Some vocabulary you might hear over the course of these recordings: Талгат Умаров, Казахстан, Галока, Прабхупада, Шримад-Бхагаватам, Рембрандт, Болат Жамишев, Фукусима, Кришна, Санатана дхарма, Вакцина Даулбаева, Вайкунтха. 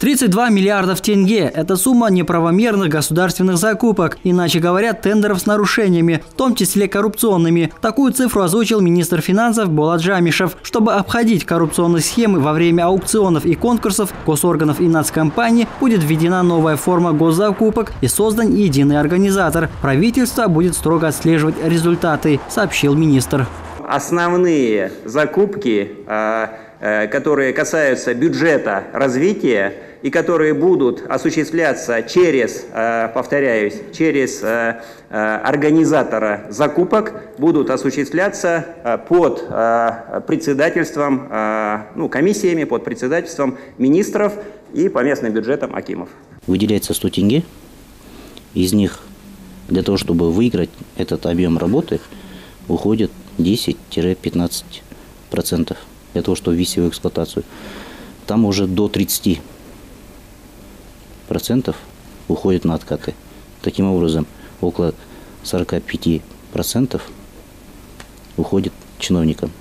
32 миллиардов тенге – это сумма неправомерных государственных закупок, иначе говоря, тендеров с нарушениями, в том числе коррупционными. Такую цифру озвучил министр финансов Болат Жамишев. Чтобы обходить коррупционные схемы во время аукционов и конкурсов госорганов и нацкомпаний, будет введена новая форма госзакупок и создан единый организатор. Правительство будет строго отслеживать результаты, сообщил министр. Основные закупки, которые касаются бюджета развития и которые будут осуществляться через, повторяюсь, через организатора закупок, будут осуществляться под председательством, комиссиями, под председательством министров и по местным бюджетам акимов. Выделяется 100 тенге, из них для того, чтобы выиграть этот объем работы, уходит 10–15% для того, чтобы ввести в эксплуатацию. Там уже до 30% уходит на откаты. Таким образом, около 45% уходит чиновникам.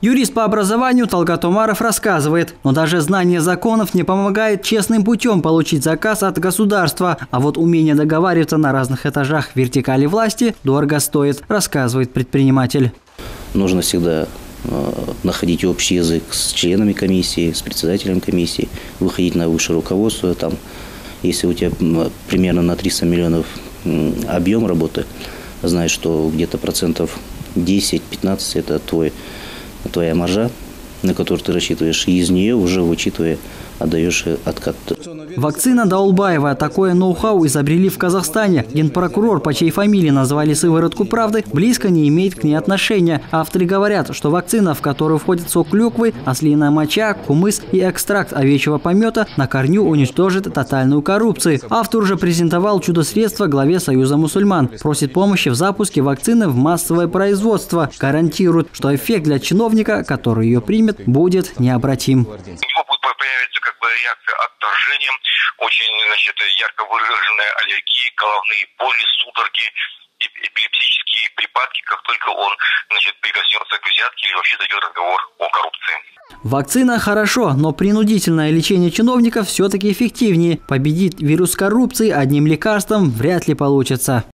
Юрист по образованию Талгат Умаров рассказывает, но даже знание законов не помогает честным путем получить заказ от государства. А вот умение договариваться на разных этажах вертикали власти дорого стоит, рассказывает предприниматель. Нужно всегда находить общий язык с членами комиссии, с председателем комиссии, выходить на высшее руководство. Там, если у тебя примерно на 300 миллионов объем работы, знаешь, что где-то 10–15% это твоя маржа, на которую ты рассчитываешь, и из нее уже вычитывая отдаешь откат. Вакцина Даулбаева. Такое ноу-хау изобрели в Казахстане. Генпрокурор, по чьей фамилии назвали сыворотку правды, близко не имеет к ней отношения. Авторы говорят, что вакцина, в которую входит сок клюквы, ослиная моча, кумыс и экстракт овечьего помета, на корню уничтожит тотальную коррупцию. Автор уже презентовал чудо-средство главе Союза мусульман. Просит помощи в запуске вакцины в массовое производство. Гарантирует, что эффект для чиновника, который ее примет, будет необратим. Появится реакция отторжения, очень ярко выраженная аллергия, головные боли, судороги, эпилептические припадки, как только он прикоснется к взятке или вообще дойдет разговор о коррупции. Вакцина хорошо, но принудительное лечение чиновников все-таки эффективнее. Победить вирус коррупции одним лекарством вряд ли получится.